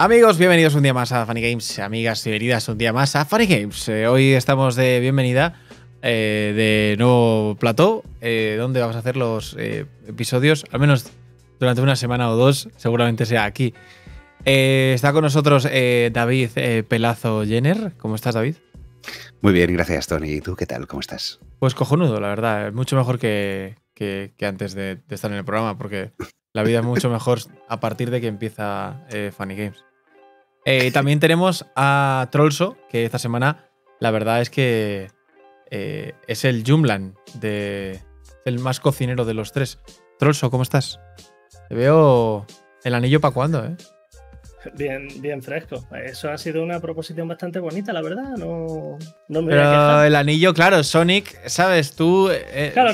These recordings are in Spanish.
Amigos, bienvenidos un día más a Funny Games. Amigas, bienvenidas un día más a Funny Games. Hoy estamos de bienvenida de nuevo plató, donde vamos a hacer los episodios, al menos durante una semana o dos, seguramente sea aquí. Está con nosotros David Pelazo Jenner. ¿Cómo estás, David? Muy bien, gracias, Tony. ¿Y tú qué tal? ¿Cómo estás? Pues cojonudo, la verdad. Mucho mejor que antes de estar en el programa, porque la vida es mucho mejor a partir de que empieza Funny Games. También tenemos a Trolso, que esta semana la verdad es que es el Jumlan, el más cocinero de los tres. Trolso, ¿cómo estás? Te veo el anillo para cuándo, ¿eh? Bien, bien fresco. Eso ha sido una proposición bastante bonita, la verdad. No me voy a quejar. El anillo, claro, Sonic, ¿sabes tú? Claro.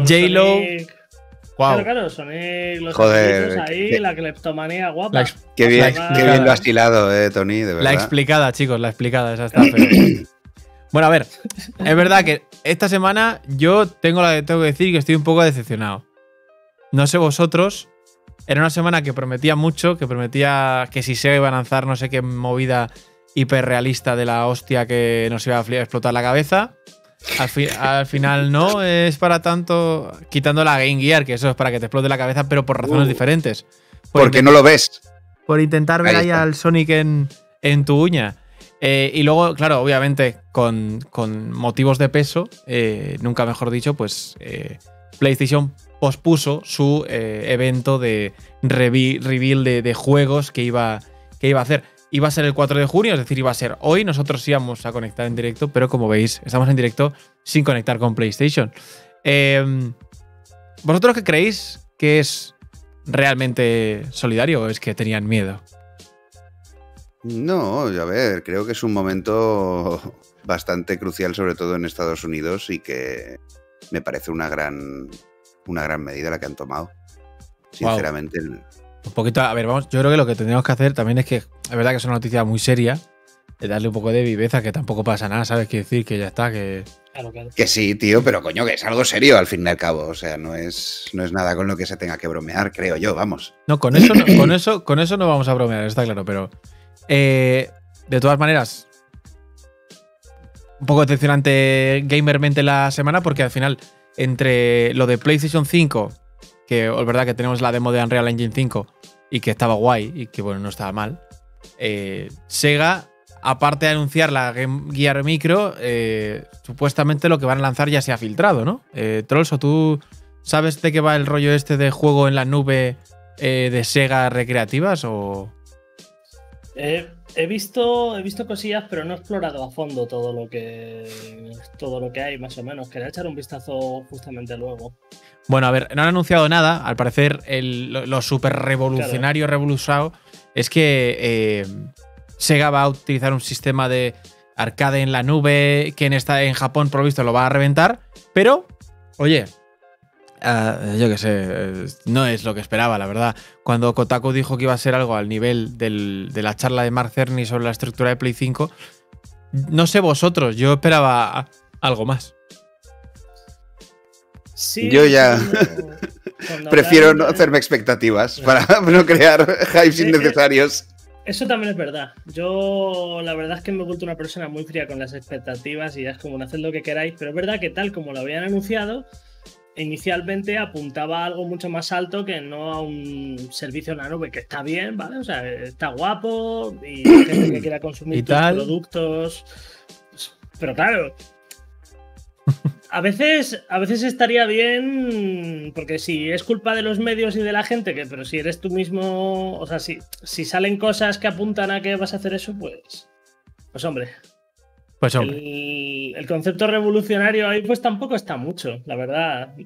J-Lo. Sonic... Wow. Claro, Sonic, los joder, ahí, que, la cleptomanía guapa. Qué bien lo has hilado, Tony, de verdad. La explicada, chicos, la explicada, esa está fea. Bueno, a ver, es verdad que esta semana yo tengo que decir que estoy un poco decepcionado. No sé vosotros, era una semana que prometía mucho, que prometía que si Sega iba a lanzar no sé qué movida hiperrealista de la hostia que nos iba a explotar la cabeza. Al final no es para tanto, quitando la Game Gear, que eso es para que te explote la cabeza, pero por razones diferentes. Porque no lo ves. Por intentar ver ahí al Sonic en tu uña. Y luego, claro, obviamente, con motivos de peso, nunca mejor dicho, pues PlayStation pospuso su evento de reveal de juegos que iba a hacer. Iba a ser el 4 de junio, es decir, iba a ser hoy. Nosotros íbamos a conectar en directo, pero como veis, estamos en directo sin conectar con PlayStation. ¿Vosotros qué creéis que es realmente solidario o es que tenían miedo? No, a ver, creo que es un momento bastante crucial, sobre todo en Estados Unidos, y que me parece una gran medida la que han tomado. Sinceramente... Wow. Un poquito, a ver, vamos, yo creo que lo que tendríamos que hacer también es que, es verdad que es una noticia muy seria, de darle un poco de viveza, que tampoco pasa nada, ¿sabes? Quiero decir que ya está, que... Claro. Que sí, tío, pero coño, que es algo serio al fin y al cabo, o sea, no es nada con lo que se tenga que bromear, creo yo, vamos. No, con eso no vamos a bromear, está claro, pero... de todas maneras, un poco decepcionante gamermente la semana, porque al final, entre lo de PlayStation 5... que es verdad que tenemos la demo de Unreal Engine 5 y que estaba guay y que, bueno, no estaba mal. Sega, aparte de anunciar la Game Gear Micro, supuestamente lo que van a lanzar ya se ha filtrado, ¿no? Trolso, ¿tú sabes de qué va el rollo este de juego en la nube de Sega recreativas o...? He visto cosillas, pero no he explorado a fondo todo lo que hay, más o menos. Quería echar un vistazo justamente luego. Bueno, a ver, no han anunciado nada. Al parecer, lo súper revolucionario, claro, revolucionado, es que Sega va a utilizar un sistema de arcade en la nube que en Japón, por lo visto, lo va a reventar. Pero, oye, yo qué sé, no es lo que esperaba, la verdad. Cuando Kotaku dijo que iba a ser algo al nivel de la charla de Mark Cerny sobre la estructura de Play 5, no sé vosotros, yo esperaba algo más. Sí, yo ya prefiero no hacerme expectativas para no crear hypes innecesarios. Eso también es verdad. Yo la verdad es que me he vuelto una persona muy fría con las expectativas y ya es como no haced lo que queráis, pero es verdad que tal como lo habían anunciado, inicialmente apuntaba a algo mucho más alto que no a un servicio en la nube, que está bien, ¿vale? O sea, está guapo y gente que quiera consumir tus productos, pero claro... A veces estaría bien, porque si es culpa de los medios y de la gente, que pero si eres tú mismo, o sea, si salen cosas que apuntan a que vas a hacer eso, pues hombre. Pues hombre. El concepto revolucionario ahí pues tampoco está mucho, la verdad.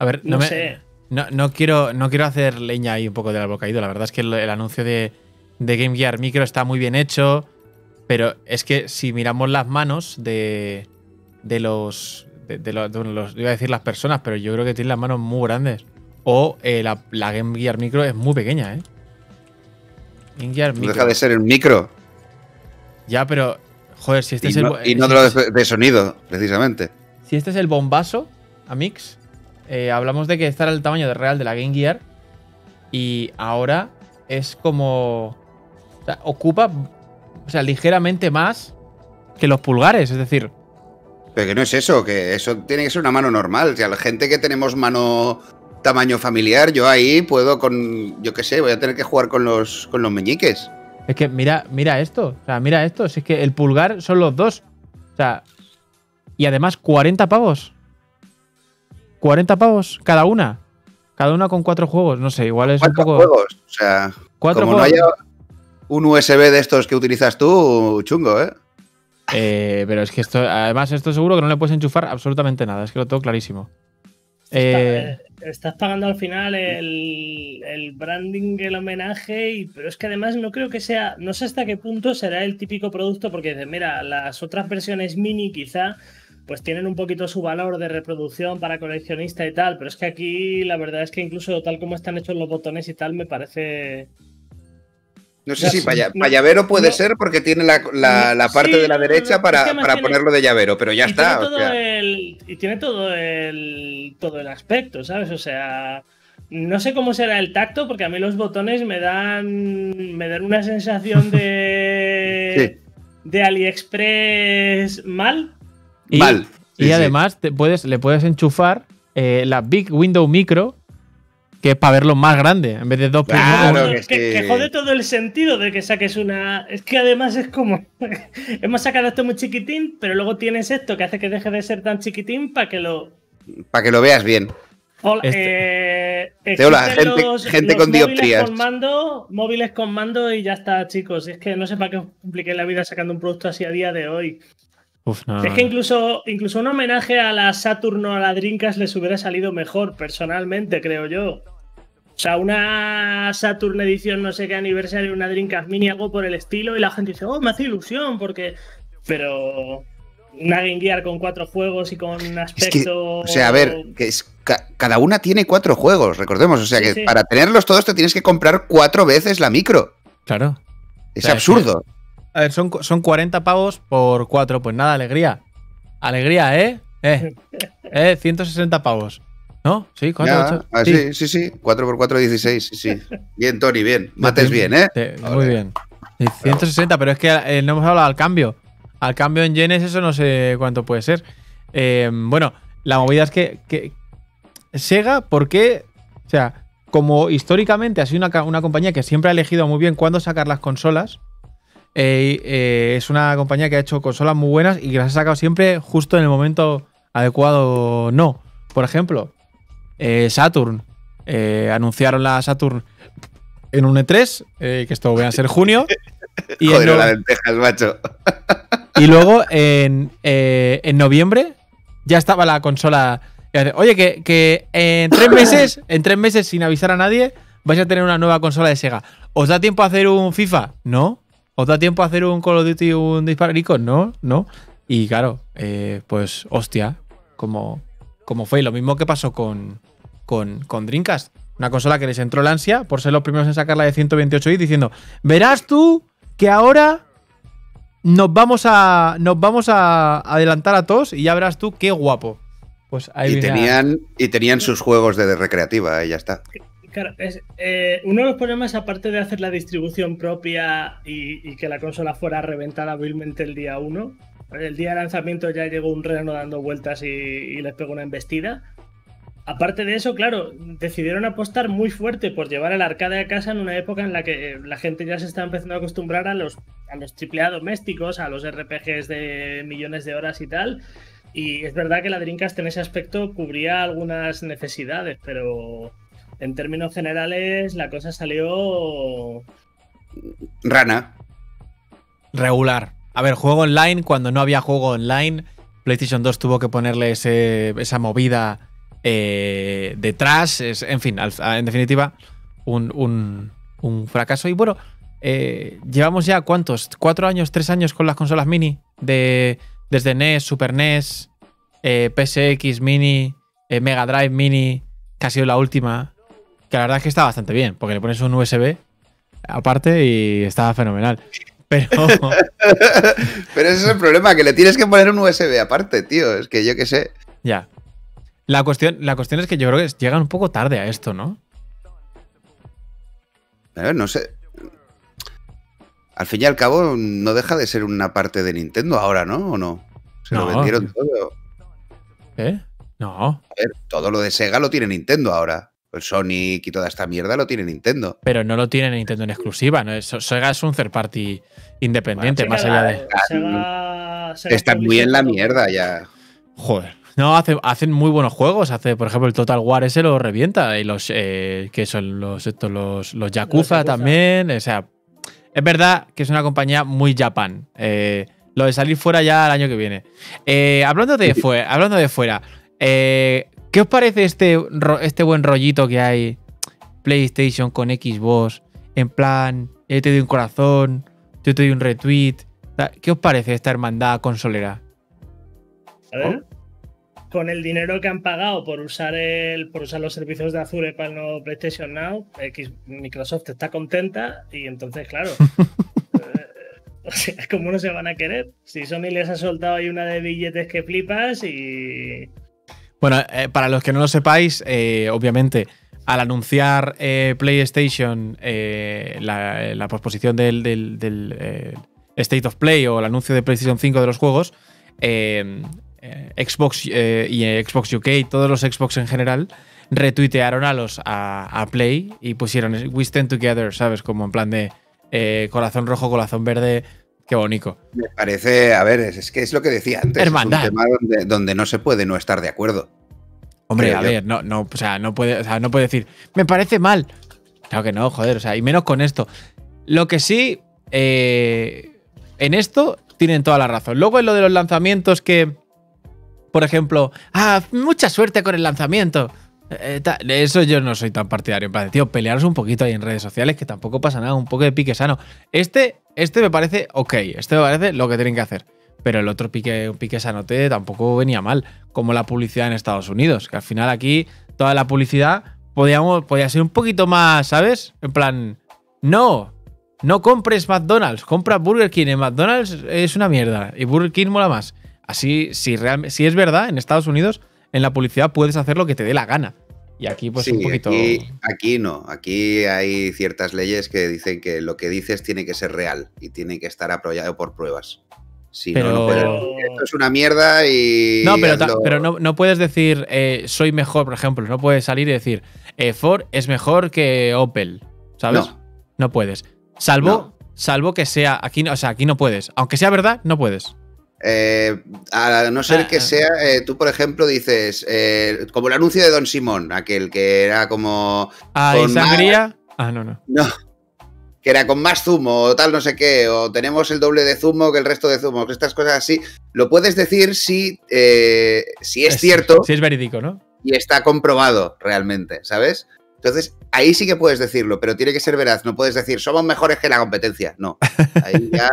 A ver, no sé. No quiero hacer leña ahí un poco del bocaído, la verdad es que el anuncio de Game Gear Micro está muy bien hecho, pero es que si miramos las manos de los iba a decir las personas, pero yo creo que tienen las manos muy grandes. O la Game Gear Micro es muy pequeña, ¿eh? Game Gear Micro. Deja de ser el micro. Ya, pero... Joder, si este es el sonido, precisamente. Si este es el bombazo, Amix, hablamos de que este era el tamaño real de la Game Gear y ahora es como... O sea, ocupa, o sea, ligeramente más que los pulgares, es decir... Pero que no es eso, que eso tiene que ser una mano normal. O sea, la gente que tenemos mano tamaño familiar, yo ahí puedo con... Yo qué sé, voy a tener que jugar con los meñiques. Es que mira esto, o sea, mira esto. Si es que el pulgar son los dos. O sea, y además 40 pavos. 40 pavos cada una. Cada una con 4 juegos, no sé, igual es un poco... juegos, o sea, como no haya un USB de estos que utilizas tú, chungo, ¿eh? Pero es que esto, además esto seguro que no le puedes enchufar absolutamente nada, es que lo tengo clarísimo. Estás pagando al final el branding, el homenaje, pero es que además no creo que sea, no sé hasta qué punto será el típico producto, porque mira, las otras versiones mini quizá pues tienen un poquito su valor de reproducción para coleccionista y tal, pero es que aquí la verdad es que incluso tal como están hechos los botones y tal, me parece... No sé si para llavero puede ser, porque tiene la parte de la derecha para ponerlo de llavero, pero ya está. Tiene todo el aspecto, ¿sabes? O sea, no sé cómo será el tacto, porque a mí los botones me dan una sensación de sí, de AliExpress mal. Y sí, además le puedes enchufar la Big Window Micro, que es para verlo más grande, en vez de dos primeros. Que jode todo el sentido de que saques una... Es que además es como... Hemos sacado esto muy chiquitín, pero luego tienes esto que hace que deje de ser tan chiquitín para que lo... Para que lo veas bien. Hola, gente con dioptrías. Móviles con mando y ya está, chicos. Es que no sé para qué os compliqué la vida sacando un producto así a día de hoy. Uf, no. Es que incluso un homenaje a la Saturn o a la Dreamcast les hubiera salido mejor, personalmente, creo yo. O sea, una Saturn edición, no sé qué aniversario, una Dreamcast mini, algo por el estilo, y la gente dice, oh, me hace ilusión, porque... Pero una Game Gear con 4 juegos y con un aspecto... Es que, o sea, a ver, que es, cada una tiene 4 juegos, recordemos, o sea, que sí. Para tenerlos todos te tienes que comprar 4 veces la micro. Claro. Es, o sea, absurdo. Es que... A ver, son 40 pavos por 4. Pues nada, alegría. Alegría, ¿eh? 160 pavos. ¿No? Sí, 4, 8. Ah, sí. 4 por 4, 16. Sí. Bien, Tony, bien. Mates bien, ¿eh? Sí, muy bien. 160, pero es que no hemos hablado al cambio. Al cambio en yenes, eso no sé cuánto puede ser. Bueno, la movida es que Sega, ¿por qué? O sea, como históricamente ha sido una compañía que siempre ha elegido muy bien cuándo sacar las consolas. Es una compañía que ha hecho consolas muy buenas y que las ha sacado siempre justo en el momento adecuado. No, por ejemplo, Saturn. Anunciaron la Saturn en un E3, que esto va a ser junio. Y joder, las lentejas, macho. Y luego en noviembre ya estaba la consola. Oye, que en tres meses, sin avisar a nadie, vais a tener una nueva consola de Sega. ¿Os da tiempo a hacer un FIFA? No. ¿Os da tiempo a hacer un Call of Duty, un disparico? No. Y claro, pues hostia, como fue. Lo mismo que pasó con Dreamcast. Una consola que les entró el ansia por ser los primeros en sacarla de 128 bits, diciendo, verás tú que ahora nos vamos a adelantar a todos y ya verás tú qué guapo. Pues ahí tenían sus juegos de recreativa, y ya está. Claro, uno de los problemas, aparte de hacer la distribución propia y que la consola fuera reventada vilmente el día 1, el día de lanzamiento ya llegó un reno dando vueltas y les pegó una embestida. Aparte de eso, claro, decidieron apostar muy fuerte por llevar el arcade a casa en una época en la que la gente ya se está empezando a acostumbrar a los AAA domésticos, a los RPGs de millones de horas y tal. Y es verdad que la Dreamcast en ese aspecto cubría algunas necesidades, pero... En términos generales, la cosa salió... Rana. Regular. A ver, juego online, cuando no había juego online, PlayStation 2 tuvo que ponerle esa movida detrás. En fin, en definitiva, un fracaso. Y bueno, llevamos ya, ¿cuántos? 4 años, 3 años con las consolas mini. Desde NES, Super NES, PSX Mini, Mega Drive Mini, que ha sido la última... Que la verdad es que está bastante bien, porque le pones un USB aparte y está fenomenal. Pero... Pero ese es el problema, que le tienes que poner un USB aparte, tío. Es que yo qué sé. Ya. La cuestión es que yo creo que llegan un poco tarde a esto, ¿no? A ver, no sé. Al fin y al cabo, no deja de ser una parte de Nintendo ahora, ¿no? ¿O no? Se lo vendieron todo. ¿Eh? No. A ver, todo lo de Sega lo tiene Nintendo ahora. El Sonic y toda esta mierda lo tiene Nintendo. Pero no lo tiene Nintendo en exclusiva. ¿No? Sega es un third party independiente, bueno, Sega, más allá de... Están muy en la mierda ya. Joder. No, hacen muy buenos juegos. Por ejemplo, el Total War ese lo revienta. Y los que son los Yakuza también. O sea, es verdad que es una compañía muy Japan. Lo de salir fuera ya el año que viene. Hablando de fuera, ¿qué os parece este buen rollito que hay? PlayStation con Xbox. En plan, yo te doy un corazón, yo te doy un retweet. ¿Qué os parece esta hermandad consolera? A ver. ¿Oh? Con el dinero que han pagado por usar los servicios de Azure para el nuevo PlayStation Now, Microsoft está contenta y entonces, claro, o sea, ¿cómo no se van a querer? Si Sony les ha soltado ahí una de billetes que flipas y… Bueno, para los que no lo sepáis, obviamente, al anunciar PlayStation la posposición del State of Play o el anuncio de PlayStation 5 de los juegos… Xbox y Xbox UK, todos los Xbox en general, retuitearon a Play y pusieron "We stand together", ¿sabes? Como en plan de corazón rojo, corazón verde, qué bonito. Me parece, a ver, es que es lo que decía antes, hermandad. Es un tema donde no se puede no estar de acuerdo. Hombre, a ver, no puede decir, me parece mal. Claro que no, joder, o sea, y menos con esto. Lo que sí, en esto tienen toda la razón. Luego en lo de los lanzamientos que… Por ejemplo, mucha suerte con el lanzamiento. Eso yo no soy tan partidario. En plan, tío, pelearos un poquito ahí en redes sociales, que tampoco pasa nada, un poco de pique sano. Este me parece ok, este me parece lo que tienen que hacer. Pero el otro pique sanote tampoco venía mal, como la publicidad en Estados Unidos, que al final aquí toda la publicidad podía ser un poquito más, ¿sabes? En plan, no compres McDonald's, compra Burger King. En McDonald's es una mierda y Burger King mola más. Así, si es verdad, en Estados Unidos, en la publicidad puedes hacer lo que te dé la gana. Y aquí, pues, sí, un poquito… Aquí no. Aquí hay ciertas leyes que dicen que lo que dices tiene que ser real y tiene que estar apoyado por pruebas. Si no puedes decir, esto es una mierda y… No, pero no puedes decir, soy mejor, por ejemplo. No puedes salir y decir, Ford es mejor que Opel, ¿sabes? No puedes. Salvo que sea… Aquí no, o sea, aquí no puedes. Aunque sea verdad, no puedes. A no ser que sea, tú por ejemplo dices, como el anuncio de Don Simón, aquel que era como… ¿y sangría? No, que era con más zumo o tal no sé qué, o tenemos el doble de zumo que el resto de zumo, estas cosas así, lo puedes decir si es cierto. Si es verídico, ¿no? Y está comprobado realmente, ¿sabes? Entonces, ahí sí que puedes decirlo, pero tiene que ser veraz, no puedes decir, somos mejores que la competencia, no. Ahí ya…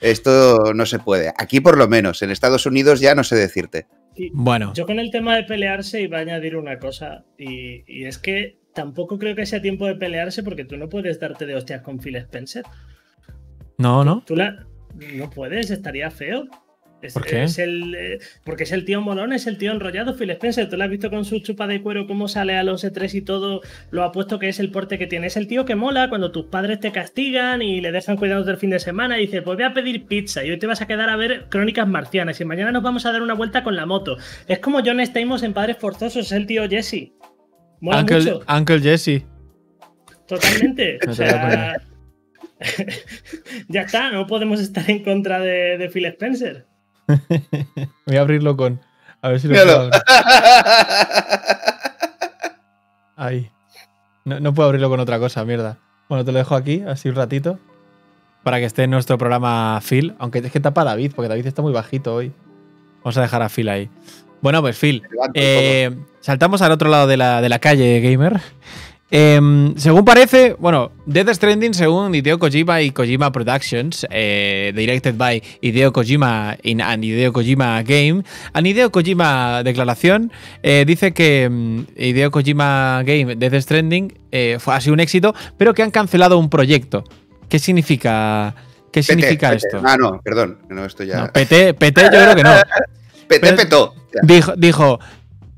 Esto no se puede. Aquí, por lo menos. En Estados Unidos ya no sé decirte. Y bueno. Yo con el tema de pelearse iba a añadir una cosa. Y es que tampoco creo que sea tiempo de pelearse porque tú no puedes darte de hostias con Phil Spencer. No. No puedes, estaría feo. ¿Por qué? Porque es el tío molón, es el tío enrollado, Phil Spencer. Tú lo has visto con su chupa de cuero, cómo sale al 11-3 y todo, lo apuesto que es el porte que tiene. Es el tío que mola cuando tus padres te castigan y le dejan cuidados del fin de semana y dices, pues voy a pedir pizza y hoy te vas a quedar a ver Crónicas Marcianas y mañana nos vamos a dar una vuelta con la moto. Es como John Stamos en Padres Forzosos, es el tío Jesse. Mola mucho. Uncle Jesse. Totalmente. O sea, ya está, no podemos estar en contra de Phil Spencer. Voy a abrirlo con… A ver si lo puedo abrir. Ahí. No puedo abrirlo con otra cosa, mierda. Bueno, te lo dejo aquí, así un ratito. Para que esté en nuestro programa Phil. Aunque es que tapa a David, porque David está muy bajito hoy. Vamos a dejar a Phil ahí. Bueno, pues Phil. Saltamos al otro lado de la calle, gamer. Según parece, bueno, Death Stranding, según Hideo Kojima y Kojima Productions, directed by Hideo Kojima and Hideo Kojima Game, and Hideo Kojima Declaración, dice que Hideo Kojima Game Death Stranding ha sido un éxito, pero que han cancelado un proyecto. ¿Qué significa, PT, esto? Perdón. No, esto ya… No, PT yo creo que no. PT petó. Dijo…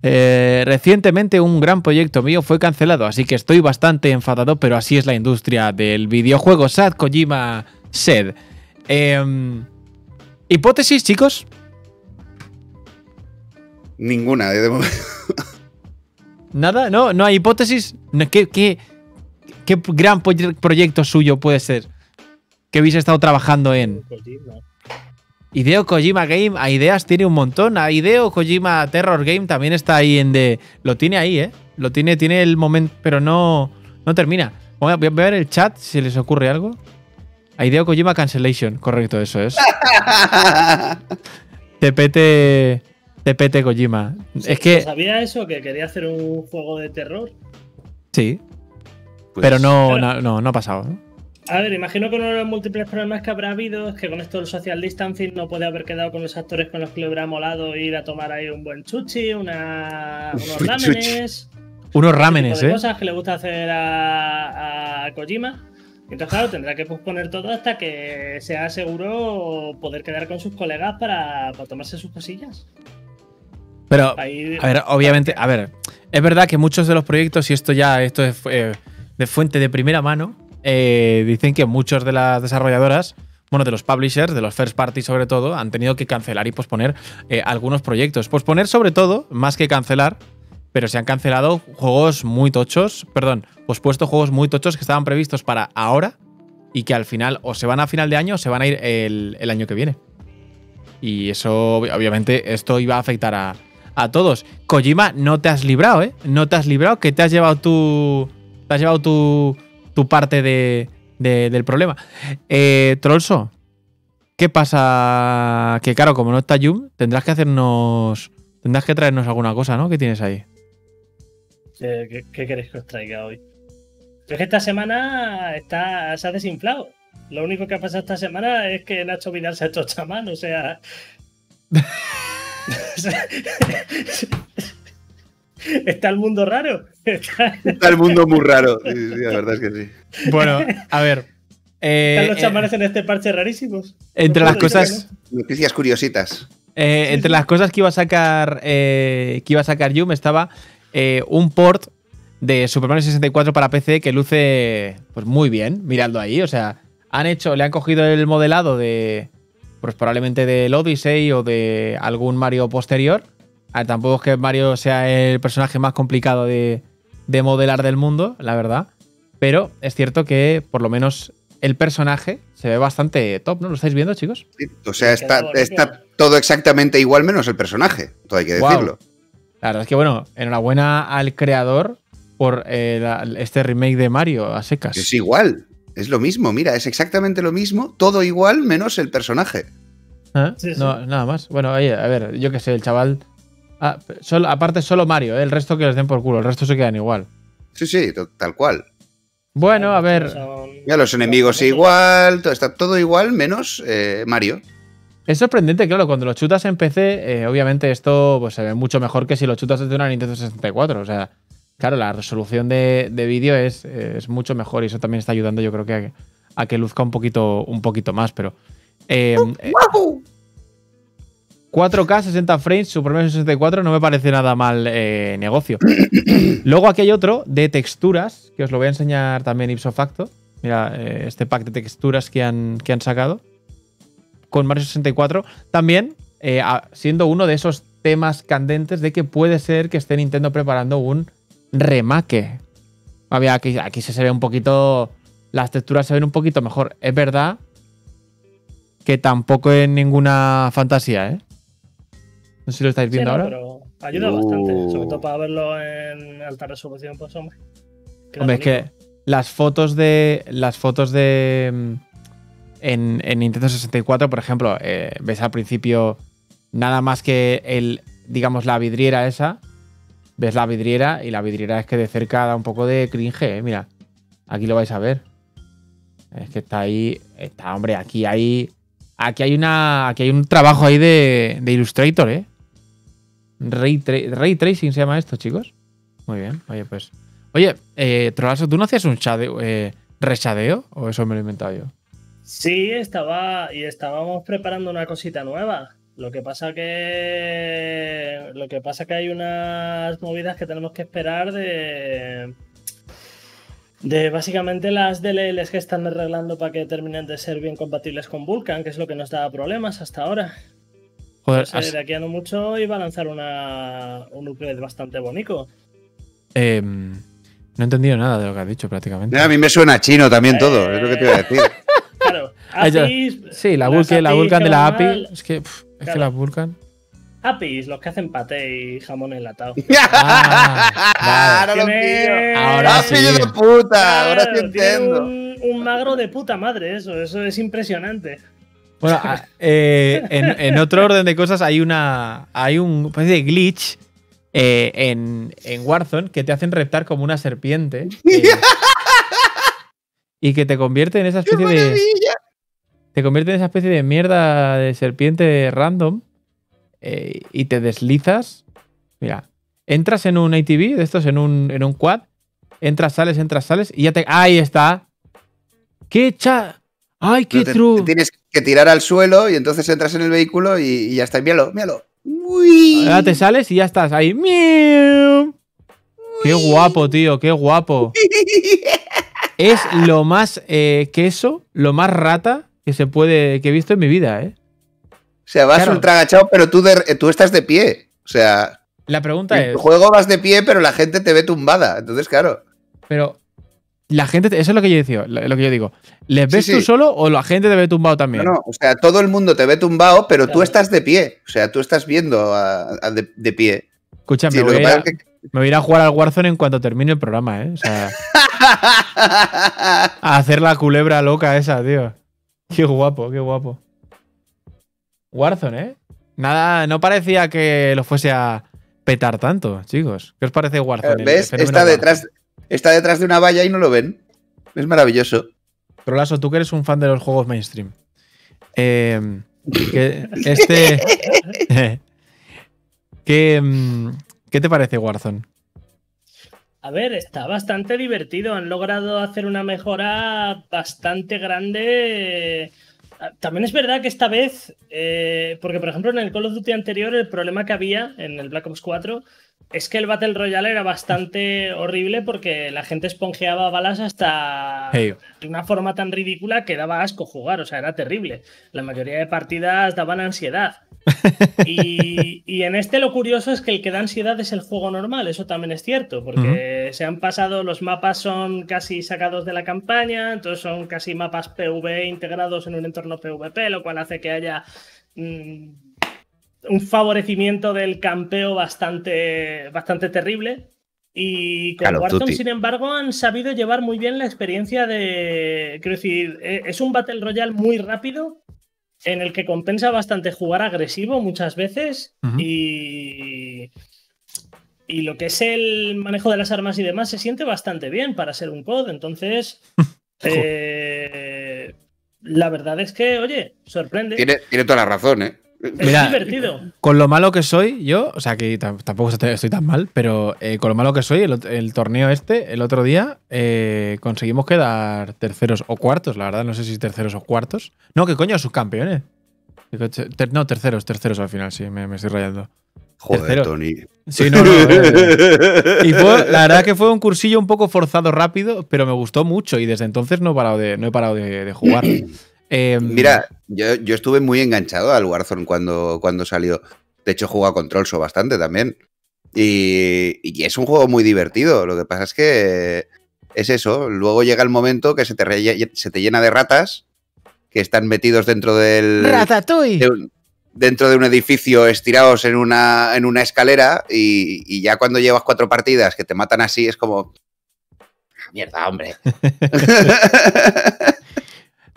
recientemente un gran proyecto mío fue cancelado, así que estoy bastante enfadado, pero así es la industria del videojuego. Sad Kojima sed. ¿Hipótesis, chicos? Ninguna, de momento. ¿Nada? ¿No? ¿No hay hipótesis? ¿Qué gran proyecto suyo puede ser que habéis estado trabajando en? Hideo Kojima Game, a ideas tiene un montón. A Hideo Kojima Terror Game también está ahí en de... Lo tiene ahí, ¿eh? Lo tiene el momento, pero no termina. Voy a ver el chat si les ocurre algo. A Hideo Kojima Cancellation, correcto, eso es. TPT Kojima. Sí, es que... ¿Sabía eso? ¿Que quería hacer un juego de terror? Sí. Pues, pero no ha pasado, ¿no? A ver, imagino que uno de los múltiples problemas que habrá habido es que con esto del social distancing no puede haber quedado con los actores con los que le habrá molado ir a tomar ahí un buen chuchi, unos rámenes. Unos rámenes, ¿eh? Cosas que le gusta hacer a Kojima. Entonces, claro, tendrá que posponer todo hasta que sea seguro poder quedar con sus colegas para tomarse sus cosillas. Pero, ahí, a ver, obviamente, a ver, es verdad que muchos de los proyectos, y esto es de fuente de primera mano, dicen que muchas de las desarrolladoras, bueno, de los publishers, de los first party sobre todo, han tenido que cancelar y posponer algunos proyectos. Posponer sobre todo, más que cancelar, pero se han cancelado juegos muy tochos, perdón, pospuesto juegos muy tochos que estaban previstos para ahora y que al final o se van a final de año o se van a ir el año que viene. Y eso, obviamente, esto iba a afectar a todos. Kojima, no te has librado, ¿eh? No te has librado, que te has llevado tu parte del problema. Trolso, ¿qué pasa? Que claro, como no está Yum, tendrás que traernos alguna cosa, ¿no? ¿Qué tienes ahí? ¿Qué queréis que os traiga hoy? Es que esta semana se ha desinflado. Lo único que ha pasado esta semana es que Nacho Vidal se ha hecho chamán, o sea... Está el mundo raro. Está el mundo muy raro. Sí, la verdad es que sí. Bueno, a ver. Están los chamanes en este parche rarísimos. Entre las cosas. No. Noticias curiositas. Entre las cosas que iba a sacar. Yum estaba un port de Super Mario 64 para PC que luce pues muy bien. Miradlo ahí. O sea, le han cogido el modelado de. Pues probablemente del Odyssey o de algún Mario posterior. Tampoco es que Mario sea el personaje más complicado de modelar del mundo, la verdad. Pero es cierto que, por lo menos, el personaje se ve bastante top, ¿no? ¿Lo estáis viendo, chicos? Sí, o sea, está todo exactamente igual menos el personaje, todo hay que decirlo. La verdad es que, bueno, enhorabuena al creador por este remake de Mario a secas. Es igual, es lo mismo, mira, es exactamente lo mismo, todo igual menos el personaje. ¿Ah? Sí, sí. No, nada más. Bueno, oye, a ver, yo qué sé, el chaval... Ah, aparte solo Mario, ¿eh? El resto que les den por culo, el resto se quedan igual. Sí, sí, tal cual. Bueno, a ver... Ya los enemigos igual, está todo igual, menos Mario. Es sorprendente, claro, cuando lo chutas en PC, obviamente esto pues, se ve mucho mejor que si lo chutas desde una Nintendo 64. O sea, claro, la resolución de vídeo es mucho mejor y eso también está ayudando, yo creo, que a que luzca un poquito más, pero... 4K, 60 frames, Super Mario 64, no me parece nada mal negocio. Luego aquí hay otro de texturas, que os lo voy a enseñar también ipso facto. Mira, este pack de texturas que han sacado con Mario 64. También siendo uno de esos temas candentes de que puede ser que esté Nintendo preparando un remake. Aquí se ve un poquito... Las texturas se ven un poquito mejor. Es verdad que tampoco es ninguna fantasía, ¿eh? No sé si lo estáis viendo ahora. Pero ayuda bastante, sobre todo para verlo en alta resolución, pues hombre. Hombre, es que las fotos de en Nintendo 64, por ejemplo, ves al principio nada más que digamos, la vidriera esa. Ves la vidriera y la vidriera es que de cerca da un poco de cringe, ¿eh? Mira, aquí lo vais a ver. Es que está ahí, hombre, aquí hay un trabajo ahí de Illustrator, ¿eh? Ray Tracing se llama esto, chicos. Muy bien, oye, pues. Oye, Trolaso, ¿tú no hacías un reshadeo? ¿O eso me lo he inventado yo? Sí, estábamos preparando una cosita nueva. Lo que pasa que hay unas movidas que tenemos que esperar de básicamente las DLLs que están arreglando para que terminen de ser bien compatibles con Vulkan, que es lo que nos da problemas hasta ahora. Joder, o sea, de aquí a no mucho iba a lanzar un upgrade bastante bonito. No he entendido nada de lo que has dicho prácticamente. A mí me suena chino también todo, es lo que te iba a decir. Claro, APIs, sí, la Vulkan de la API. Es que, es que la Vulkan. APIs, los que hacen paté y jamón enlatado. Claro. Ahora sí. De puta, ahora sí entiendo. Un magro de puta madre, eso es impresionante. Bueno, en otro orden de cosas hay un especie de glitch en Warzone que te hacen reptar como una serpiente y que te convierte en esa especie de mierda de serpiente random. Y te deslizas. Mira, entras en un ATV de estos, en un quad. Entras, sales y ya te... ¡Ahí está! ¡Qué cha! ¡Ay, qué truco! Tienes que tirar al suelo y entonces entras en el vehículo y ya está. ¡Míralo, míralo! ¡Uy! Ahora te sales y ya estás ahí. ¡Miau! ¡Qué guapo, tío! ¡Qué guapo! Es lo más queso, lo más rata que he visto en mi vida, ¿eh? O sea, vas ultra agachado, pero tú estás de pie. O sea, la pregunta es... En tu juego vas de pie, pero la gente te ve tumbada. Entonces, claro. Pero la gente... Eso es lo que yo digo. ¿Les ves tú solo o la gente te ve tumbado también? No, o sea, todo el mundo te ve tumbado, pero tú estás de pie. O sea, tú estás viendo de pie. Escúchame, sí, me voy a ir a jugar al Warzone en cuanto termine el programa, ¿eh? O sea, a hacer la culebra loca esa, tío. Qué guapo, qué guapo. Warzone, ¿eh? Nada, no parecía que lo fuese a petar tanto, chicos. ¿Qué os parece Warzone? ¿Ves? Está detrás de una valla y no lo ven. Es maravilloso. Trolaso, tú que eres un fan de los juegos mainstream. ¿Qué te parece Warzone? A ver, está bastante divertido. Han logrado hacer una mejora bastante grande... También es verdad que esta vez, porque por ejemplo en el Call of Duty anterior el problema que había en el Black Ops 4 es que el Battle Royale era bastante horrible porque la gente esponjeaba balas hasta de una forma tan ridícula que daba asco jugar, o sea, era terrible. La mayoría de partidas daban ansiedad. Y en este lo curioso es que el que da ansiedad es el juego normal, eso también es cierto, porque se han pasado, los mapas son casi sacados de la campaña, entonces son casi mapas PvE integrados en un entorno PvP, lo cual hace que haya un favorecimiento del campeo bastante terrible. Y con Warzone, sin embargo, han sabido llevar muy bien la experiencia de... Quiero decir, es un Battle Royale muy rápido, en el que compensa bastante jugar agresivo muchas veces y lo que es el manejo de las armas y demás se siente bastante bien para ser un COD. Entonces, la verdad es que, oye, sorprende. Tiene toda la razón, ¿eh? Es divertido. Con lo malo que soy yo, o sea, que tampoco estoy tan mal, pero con lo malo que soy, el torneo este, el otro día, conseguimos quedar terceros o cuartos, la verdad, no sé si terceros o cuartos. No, ¿qué coño? Subcampeones. No, terceros al final, sí, me estoy rayando. Joder, terceros. Tony. Sí, no. Y la verdad que fue un cursillo un poco forzado, rápido, pero me gustó mucho y desde entonces no he parado de jugar. Mira, yo estuve muy enganchado al Warzone cuando salió. De hecho, he jugado con Trolso bastante también. Y es un juego muy divertido. Lo que pasa es que es eso. Luego llega el momento que se te llena de ratas que están metidos dentro del... ¡Ratatouille! Dentro de un edificio, estirados en una escalera. Y ya cuando llevas 4 partidas que te matan así, es como... ¡Mierda, hombre!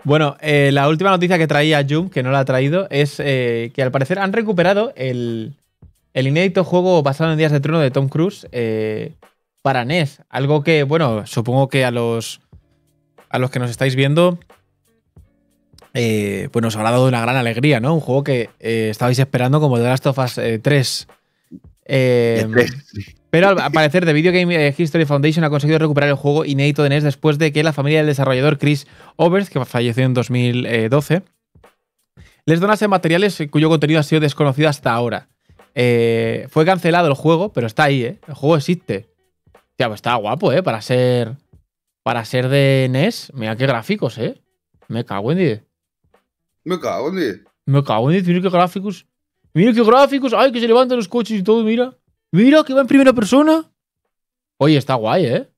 Bueno, la última noticia que traía Jum, que no la ha traído, es que al parecer han recuperado el inédito juego basado en Días de Trueno de Tom Cruise para NES. Algo que, bueno, supongo que a los que nos estáis viendo, pues nos habrá dado una gran alegría, ¿no? Un juego que estabais esperando como The Last of Us 3. Pero al parecer The Video Game History Foundation ha conseguido recuperar el juego inédito de NES después de que la familia del desarrollador Chris Overs, que falleció en 2012, les donase materiales cuyo contenido ha sido desconocido hasta ahora. Fue cancelado el juego, pero está ahí, ¿eh? El juego existe. Tía, pues está guapo, ¿eh? Para ser Para ser de NES, mira qué gráficos, ¿eh? Me cago en 10. Me cago en 10. Me cago en 10, mira qué gráficos. Mira qué gráficos, ay, que se levantan los coches y todo, mira. Mira, que va en primera persona. Oye, está guay, ¿eh?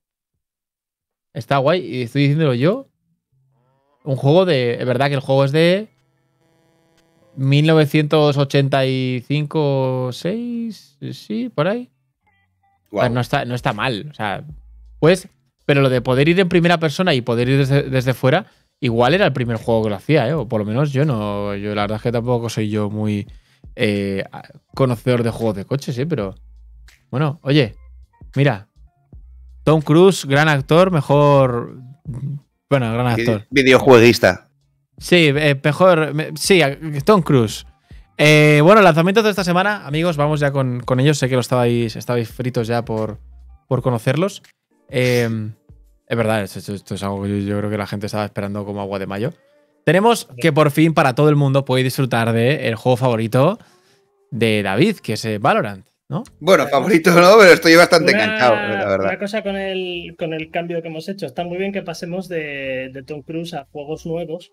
Está guay, y estoy diciéndolo yo. Un juego de... Es verdad que el juego es de... 1985, 6, sí, por ahí. Wow. O sea, no está mal, o sea, pues... Pero lo de poder ir en primera persona y poder ir desde fuera, igual era el primer juego que lo hacía, ¿eh? O por lo menos yo no... Yo la verdad es que tampoco soy yo muy conocedor de juegos de coches, ¿eh? Pero... Bueno, oye, mira. Tom Cruise, gran actor, mejor... Bueno, gran actor. Videojueguista. Sí, mejor... Sí, Tom Cruise. Bueno, lanzamientos de esta semana, amigos, vamos ya con ellos. Sé que estabais fritos ya por conocerlos. Es verdad, esto es algo que yo creo que la gente estaba esperando como agua de mayo. Tenemos que por fin para todo el mundo podéis disfrutar del juego favorito de David, que es Valorant, ¿no? Bueno, favorito no, pero estoy bastante enganchado, la verdad. Una cosa con el cambio que hemos hecho. Está muy bien que pasemos de Tom Cruise a juegos nuevos.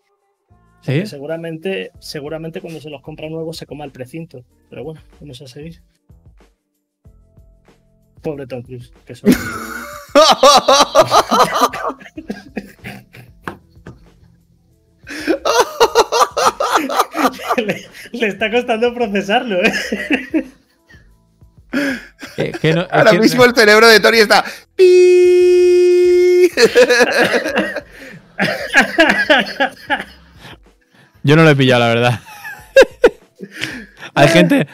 ¿Sí? Seguramente cuando se los compra nuevos se coma el precinto. Pero bueno, vamos a seguir. Pobre Tom Cruise, que soy. Le está costando procesarlo, ¿eh? Ahora mismo el cerebro de Tony está. Yo no lo he pillado, la verdad. Hay gente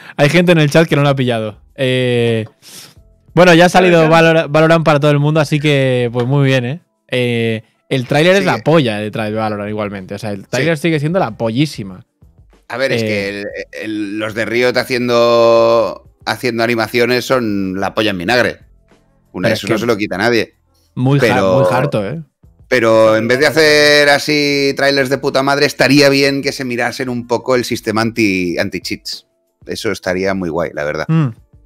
en el chat que no lo ha pillado. Bueno, ya ha salido Valorant para todo el mundo, así que pues muy bien, ¿eh? El tráiler es la polla detrás de Valorant igualmente. O sea, el tráiler sigue siendo la pollísima. A ver, es que los de Riot haciendo animaciones son la polla en vinagre. Eso no se lo quita a nadie. Muy harto, ¿eh? Pero en vez de hacer así trailers de puta madre, estaría bien que se mirasen un poco el sistema anti-cheats. Eso estaría muy guay, la verdad.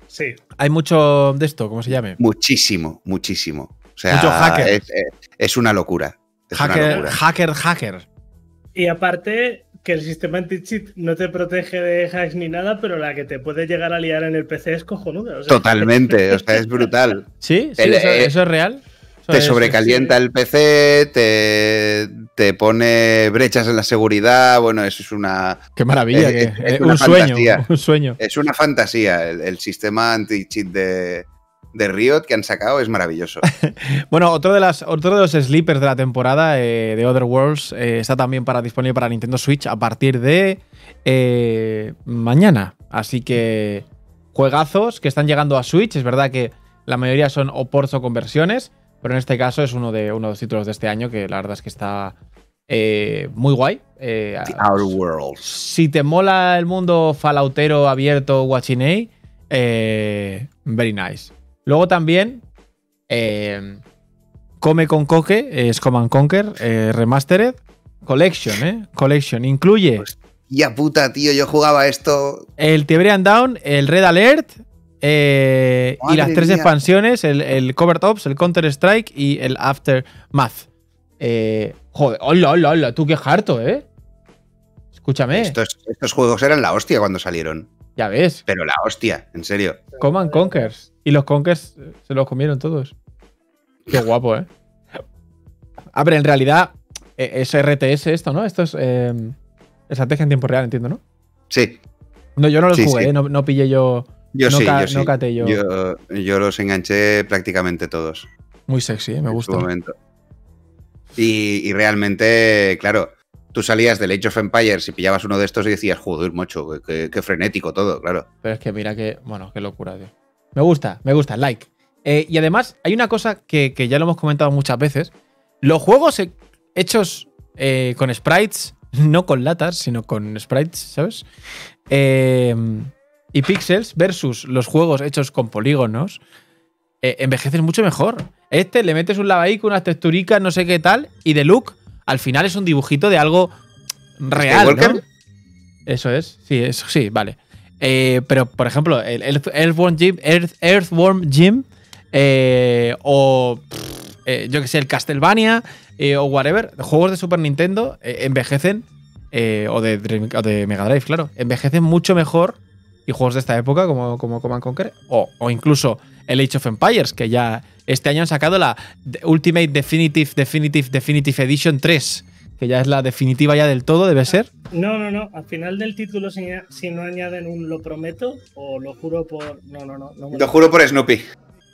Sí. Hay mucho de esto, ¿cómo se llame? Muchísimo, muchísimo. O sea, mucho hacker. Es una locura. Hacker. Y aparte, que el sistema anti-cheat no te protege de hacks ni nada, pero la que te puede llegar a liar en el PC es cojonuda. O sea. Totalmente, o sea, es brutal. ¿Sí? ¿Sí? ¿Eso es real? Te sobrecalienta el PC, te pone brechas en la seguridad. Bueno, eso es una... ¡Qué maravilla! Es una fantasía. Un sueño. Es una fantasía. El sistema anti-cheat de Riot que han sacado es maravilloso. Bueno, otro de los sleepers de la temporada de Other Worlds está también disponible para Nintendo Switch a partir de mañana. Así que juegazos que están llegando a Switch. Es verdad que la mayoría son o ports o conversiones. Pero en este caso es uno de los títulos de este año que la verdad es que está muy guay. The Outer Worlds. Si te mola el mundo falautero, abierto, guachinei, very nice. Luego también, Come con Coque, es Command and Conquer, Remastered, Collection, Collection, incluye... Hostia puta, tío, yo jugaba esto... El Tiberian Down, el Red Alert... y las tres expansiones, el Covert Ops, el Counter Strike y el Aftermath. Joder, hola, tú qué harto, escúchame. Estos juegos eran la hostia cuando salieron. Ya ves. Pero la hostia, en serio. Command Conquers. Y los Conquers se los comieron todos. Qué guapo, A ver, en realidad es RTS esto, ¿no? Esto es estrategia en tiempo real, entiendo, ¿no? Sí. No, yo no los jugué, sí. No pillé yo... Yo sí. Yo los enganché prácticamente todos. Muy sexy, me gusta. Y realmente, claro, tú salías del Age of Empires y pillabas uno de estos y decías, joder, mocho, qué frenético todo, claro. Pero es que mira que, bueno, qué locura, tío. Me gusta, like. Y además, hay una cosa que ya lo hemos comentado muchas veces. Los juegos hechos con sprites, no con latas, sino con sprites, ¿sabes? Y pixels versus los juegos hechos con polígonos envejecen mucho mejor. Este le metes un lavaí con unas texturicas, no sé qué tal, y de look al final es un dibujito de algo real, ¿no? Eso es, sí, vale. Pero, por ejemplo, el Earthworm Jim o yo que sé, el Castlevania o whatever, juegos de Super Nintendo envejecen, o de Mega Drive, claro, envejecen mucho mejor, y juegos de esta época como Command & Conquer, o incluso el Age of Empires, que ya este año han sacado la Ultimate Definitive Edition 3, que ya es la definitiva ya del todo, debe ser. No. Al final del título, si no añaden un lo prometo o lo juro por... No. Lo juro por Snoopy.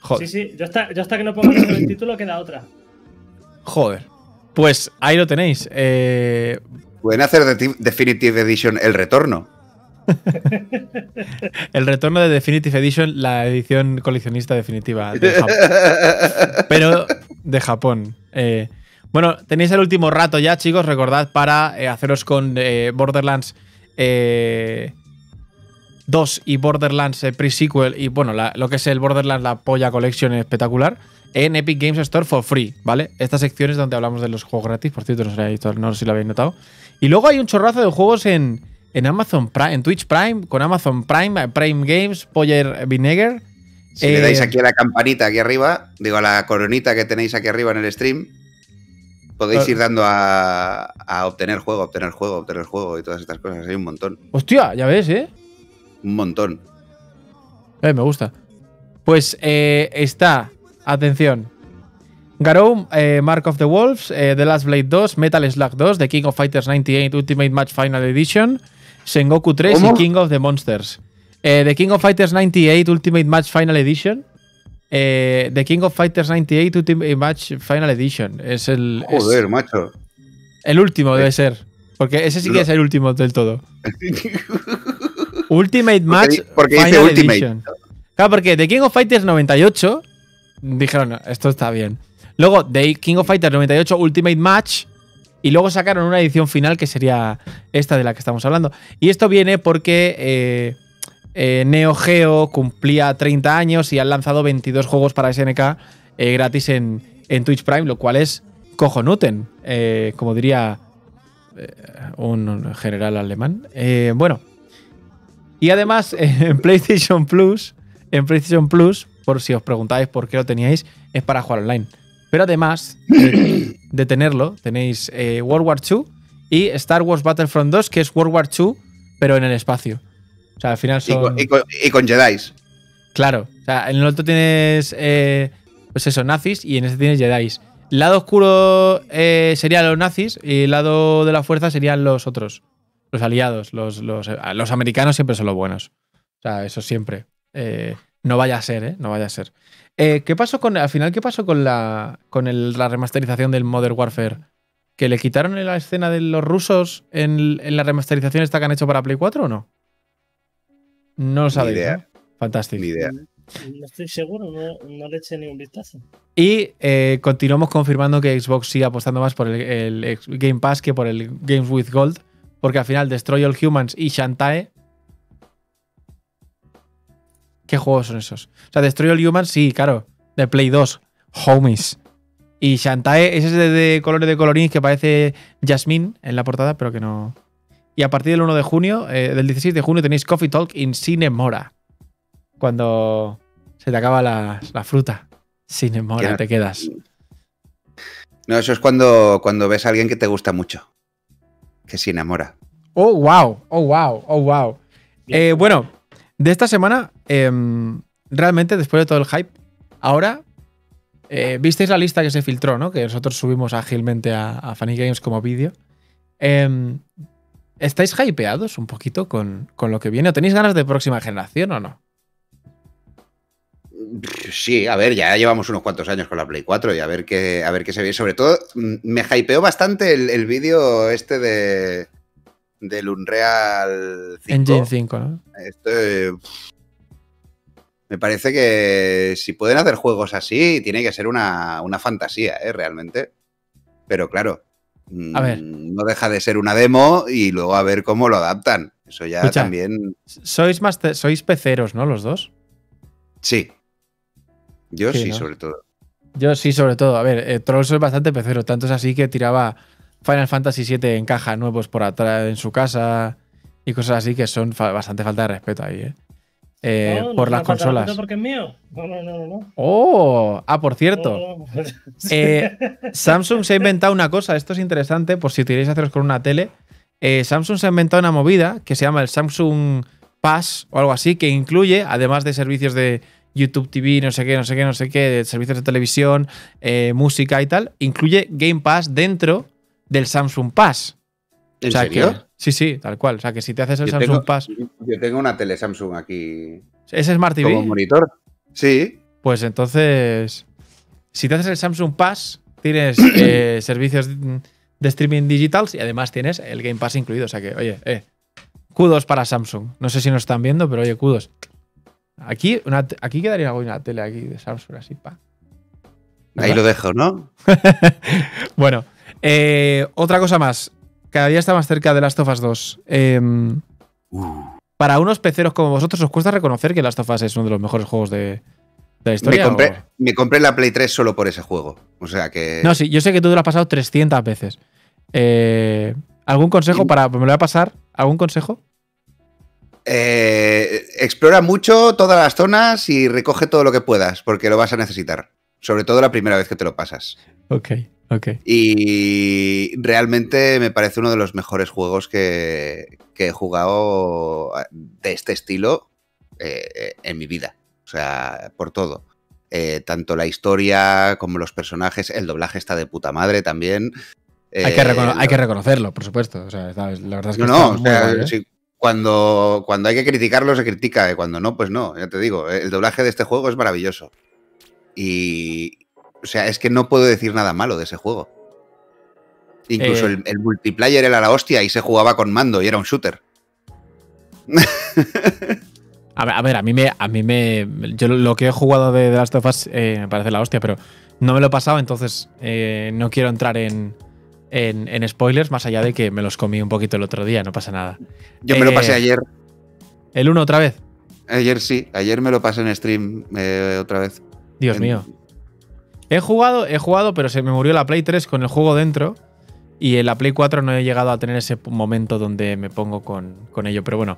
Joder. Sí. Yo hasta que no ponga el título queda otra. Joder. Pues ahí lo tenéis. Pueden hacer de Definitive Edition el retorno. El retorno de Definitive Edition, la edición coleccionista definitiva de Japón. Pero de Japón. Bueno, tenéis el último rato ya, chicos. Recordad para haceros con Borderlands 2 y Borderlands Pre-Sequel y, bueno, lo que es el Borderlands, la polla collection espectacular, en Epic Games Store for free, ¿vale? Estas secciones donde hablamos de los juegos gratis, por cierto, no sé si lo habéis notado. Y luego hay un chorrazo de juegos en Amazon Prime, en Twitch Prime, con Amazon Prime, Prime Games, Poyer Vinegar. Si le dais aquí a la campanita aquí arriba, digo, a la coronita que tenéis aquí arriba en el stream, podéis ir dando a obtener juego y todas estas cosas. Hay un montón. Hostia, ya ves, ¿eh? Un montón. Me gusta. Pues está, atención, Garou, Mark of the Wolves, The Last Blade 2, Metal Slug 2, The King of Fighters 98 Ultimate Match Final Edition, Sengoku 3 ¿Cómo? Y King of the Monsters. The King of Fighters 98 Ultimate Match Final Edition. The King of Fighters 98 Ultimate Match Final Edition. Es el... Joder, es, macho. El último debe ser. Porque ese sí que es el último del todo. Ultimate Match porque Final dice Ultimate Edition. Claro, porque The King of Fighters 98 dijeron, no, esto está bien. Luego The King of Fighters 98 Ultimate Match. Y luego sacaron una edición final que sería esta de la que estamos hablando. Y esto viene porque... Neo Geo cumplía 30 años y han lanzado 22 juegos para SNK gratis en Twitch Prime, lo cual es cojonuten, como diría un general alemán. Bueno, y además en PlayStation Plus, por si os preguntáis por qué lo teníais, es para jugar online. Pero además de tenerlo, tenéis World War II y Star Wars Battlefront 2, que es World War II, pero en el espacio. O sea, al final son... Y con Jedi. Claro. O sea, en el otro tienes... pues eso, nazis, y en este tienes Jedi. El lado oscuro serían los nazis y el lado de la fuerza serían los otros. Los aliados. Los americanos siempre son los buenos. O sea, eso siempre. No vaya a ser, ¿eh? No vaya a ser. ¿Qué pasó con... Al final, ¿qué pasó con la remasterización del Modern Warfare? ¿Que le quitaron la escena de los rusos en la remasterización esta que han hecho para Play 4 o no? No lo sabéis. Ni idea. ¿No? Fantástico. Ni idea. No estoy seguro, no le eché ni un vistazo. Y continuamos confirmando que Xbox sigue apostando más por el Game Pass que por el Games with Gold, porque al final Destroy All Humans y Shantae... ¿Qué juegos son esos? O sea, Destroy All Humans, sí, claro, de Play 2, homies. Y Shantae es ese de colores de colorines que parece Jasmine en la portada, pero que no... Y a partir del 1 de junio, del 16 de junio, tenéis Coffee Talk in Cinemora. Cuando se te acaba la fruta. Cinemora, claro. Te quedas. No, eso es cuando ves a alguien que te gusta mucho. Que se enamora. ¡Oh, wow! ¡Oh, wow! ¡Oh, wow! Bueno, de esta semana, realmente, después de todo el hype, ahora, visteis la lista que se filtró, ¿no? Que nosotros subimos ágilmente a Funny Games como vídeo. ¿Estáis hypeados un poquito con lo que viene? ¿O tenéis ganas de próxima generación o no? Sí, a ver, ya llevamos unos cuantos años con la Play 4 y a ver qué se viene. Sobre todo, me hypeó bastante el vídeo este del Unreal 5. Engine 5, ¿no? Me parece que si pueden hacer juegos así, tiene que ser una fantasía, realmente. Pero claro... A ver. No deja de ser una demo y luego a ver cómo lo adaptan. Eso ya. Escucha, también... Sois peceros, ¿no? Los dos. Sí. Yo sí, ¿no? Sobre todo. Yo sí, sobre todo. A ver, Trolso es bastante pecero. Tanto es así que tiraba Final Fantasy VII en caja nuevos por atrás en su casa y cosas así que son bastante falta de respeto ahí, ¿eh? por las consolas. ¿Porque es mío? No. Oh, por cierto. Samsung se ha inventado una cosa. Esto es interesante por si queréis haceros con una tele. Samsung se ha inventado una movida que se llama el Samsung Pass o algo así, que incluye, además de servicios de YouTube TV, no sé qué, servicios de televisión, música y tal, incluye Game Pass dentro del Samsung Pass. ¿En serio? Que, sí, tal cual. O sea, que si te haces el Samsung Pass... Yo tengo una tele Samsung aquí. ¿Es Smart TV? ¿Como monitor? Sí. Pues entonces, si te haces el Samsung Pass, tienes servicios de streaming digitales y además tienes el Game Pass incluido. O sea que, oye, kudos para Samsung. No sé si nos están viendo, pero oye, kudos. Aquí quedaría una tele aquí de Samsung, así, pa. Ahí lo dejo, ¿no? Bueno, otra cosa más. Cada día está más cerca de Last of Us 2. Para unos peceros como vosotros, ¿os cuesta reconocer que Last of Us es uno de los mejores juegos de la historia? Me compré la Play 3 solo por ese juego. O sea que... No, sí, yo sé que tú te lo has pasado 300 veces. ¿Algún consejo para... ¿Me lo voy a pasar? ¿Algún consejo? Explora mucho todas las zonas y recoge todo lo que puedas, porque lo vas a necesitar. Sobre todo la primera vez que te lo pasas. Ok. Y realmente me parece uno de los mejores juegos que he jugado de este estilo en mi vida. O sea, por todo. Tanto la historia como los personajes. El doblaje está de puta madre también. Hay que reconocerlo, por supuesto. O sea, la verdad es que cuando hay que criticarlo, se critica. Cuando no, pues no. Ya te digo, el doblaje de este juego es maravilloso. Y... O sea, es que no puedo decir nada malo de ese juego. Incluso el multiplayer era la hostia y se jugaba con mando y era un shooter. A ver, a mí me... Yo lo que he jugado de Last of Us me parece la hostia, pero no me lo he pasado, entonces no quiero entrar en spoilers, más allá de que me los comí un poquito el otro día, no pasa nada. Yo me lo pasé ayer. ¿El 1 otra vez? Ayer sí, ayer me lo pasé en stream otra vez. Dios mío. He jugado, pero se me murió la Play 3 con el juego dentro y en la Play 4 no he llegado a tener ese momento donde me pongo con ello. Pero bueno,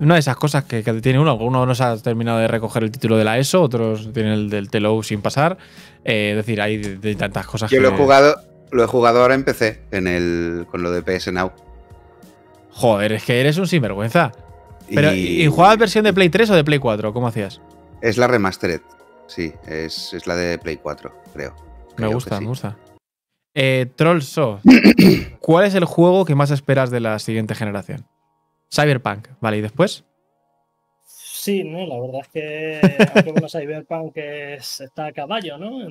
una de esas cosas que tiene uno. Uno no se ha terminado de recoger el título de la ESO, otros tienen el del Telou sin pasar. Es decir, hay de tantas cosas. Yo lo he jugado ahora en PC, con lo de PS Now. Joder, es que eres un sinvergüenza. Pero, ¿y jugabas versión de Play 3 o de Play 4? ¿Cómo hacías? Es la remastered. Sí, es la de Play 4, creo. Me gusta. Trolso, ¿cuál es el juego que más esperas de la siguiente generación? Cyberpunk, vale, ¿y después? Sí, no, la verdad es que bueno, Cyberpunk está a caballo, ¿no?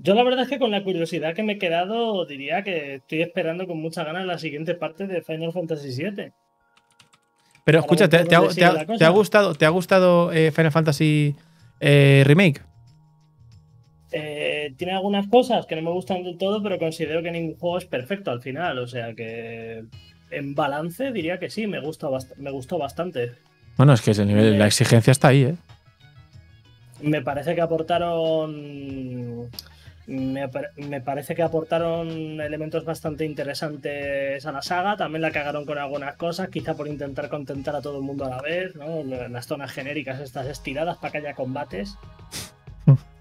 Yo la verdad es que con la curiosidad que me he quedado, diría que estoy esperando con mucha ganas la siguiente parte de Final Fantasy VII. Pero escucha, ¿te ha gustado Final Fantasy Remake? Tiene algunas cosas que no me gustan del todo, pero considero que ningún juego es perfecto al final. O sea que en balance diría que sí, me gustó bastante. Bueno, es que el nivel de la exigencia está ahí, ¿eh? Me parece que aportaron... Me parece que aportaron elementos bastante interesantes a la saga. También la cagaron con algunas cosas, quizá por intentar contentar a todo el mundo a la vez, ¿no? Las zonas genéricas estas estiradas para que haya combates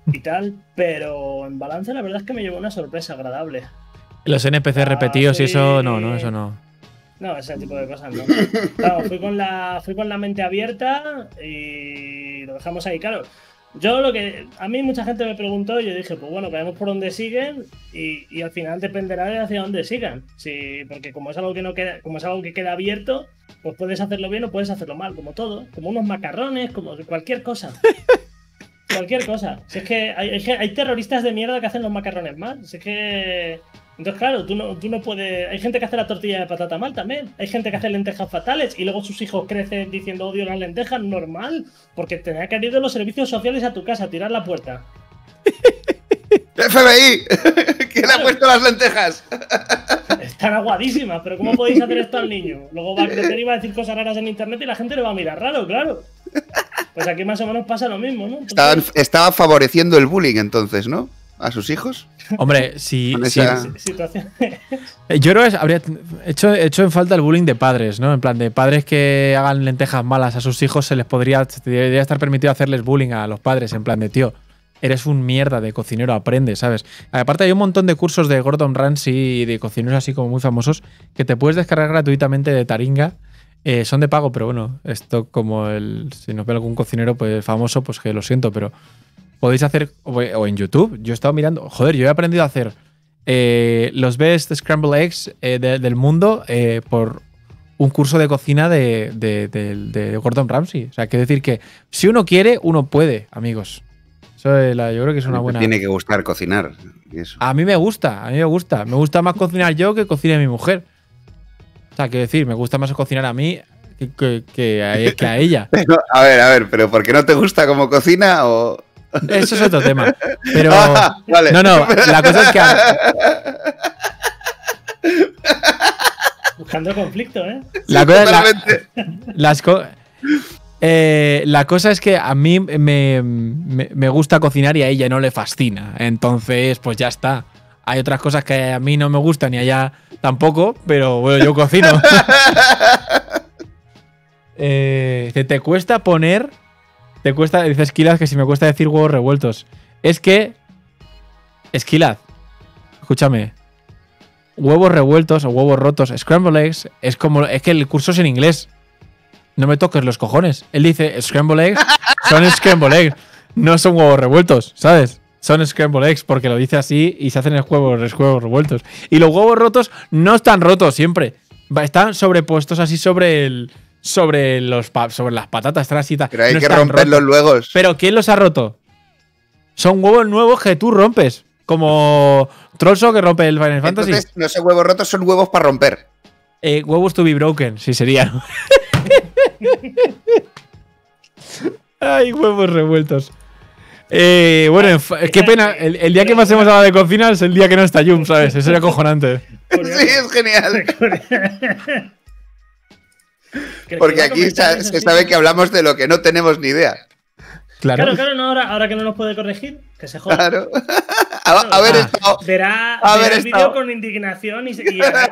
y tal, pero en balance la verdad es que me llevó una sorpresa agradable. Los NPC repetidos y eso no, eso no. No, ese tipo de cosas no. Claro, fui con la mente abierta y lo dejamos ahí, claro. A mí mucha gente me preguntó y yo dije, pues bueno, veremos por dónde siguen y al final dependerá de hacia dónde sigan. Sí, porque como es algo que no queda, como es algo que queda abierto, pues puedes hacerlo bien o puedes hacerlo mal, como todo, como unos macarrones, como cualquier cosa. Cualquier cosa. Si es que hay terroristas de mierda que hacen los macarrones mal. Si es que... Entonces, claro, tú no puedes... Hay gente que hace la tortilla de patata mal también. Hay gente que hace lentejas fatales y luego sus hijos crecen diciendo odio las lentejas. Normal, porque tenía que ir de los servicios sociales a tu casa, tirar la puerta. ¡FBI! ¿Quién ha puesto las lentejas? Están aguadísimas, pero ¿cómo podéis hacer esto al niño? Luego va a crecer y va a decir cosas raras en internet y la gente le va a mirar raro, claro. Pues aquí más o menos pasa lo mismo, ¿no? Entonces, estaba favoreciendo el bullying entonces, ¿no? a sus hijos. Hombre, sí. Yo creo que habría hecho en falta el bullying de padres, ¿no? En plan, de padres que hagan lentejas malas a sus hijos, debería estar permitido hacerles bullying a los padres, en plan de, tío, eres un mierda de cocinero, aprende, ¿sabes? Aparte, hay un montón de cursos de Gordon Ramsay y de cocineros así como muy famosos que te puedes descargar gratuitamente de Taringa. Son de pago, pero bueno, esto como si nos ve algún cocinero pues famoso, pues que lo siento, pero podéis hacer, o en YouTube, yo he estado mirando, joder, yo he aprendido a hacer los best scrambled eggs del mundo por un curso de cocina de Gordon Ramsay. O sea, quiero decir que si uno quiere, uno puede, amigos. Yo creo que es una buena... Tiene que gustar cocinar. Eso. A mí me gusta, Me gusta más cocinar yo que cocine mi mujer. O sea, quiero decir, me gusta más cocinar a mí que a ella. Pero, a ver, pero ¿por qué no te gusta cómo cocina o...? Eso es otro tema. Pero... Ah, vale. No, la cosa es que... Buscando conflicto, ¿eh? La cosa es... La cosa es que a mí me gusta cocinar y a ella no le fascina. Entonces, pues ya está. Hay otras cosas que a mí no me gustan y a ella tampoco, pero bueno, yo cocino. Te cuesta poner... Dice Esquilaz que si me cuesta decir huevos revueltos. Es que... Esquilaz, escúchame. Huevos revueltos o huevos rotos, scrambled eggs, es como... Es que el curso es en inglés. No me toques los cojones. Él dice scrambled eggs, son scrambled eggs. No son huevos revueltos, ¿sabes? Son scrambled eggs porque lo dice así y se hacen los huevos revueltos. Y los huevos rotos no están rotos siempre. Están sobrepuestos así sobre las patatas, están así. Pero hay que romperlos luego. ¿Pero quién los ha roto? Son huevos nuevos que tú rompes. Como Trolso que rompe el Final Fantasy. Entonces, no son huevos rotos, son huevos para romper. Huevos to be broken, sí serían. Ay, huevos revueltos. Bueno, qué pena. El día que más hemos hablado de cocina es el día que no está Jum, ¿sabes? Eso era acojonante. Sí, es genial. Porque aquí se sabe que hablamos de lo que no tenemos ni idea. Claro, no, ahora que no nos puede corregir, que se joda. Claro. Verá el vídeo con indignación y verá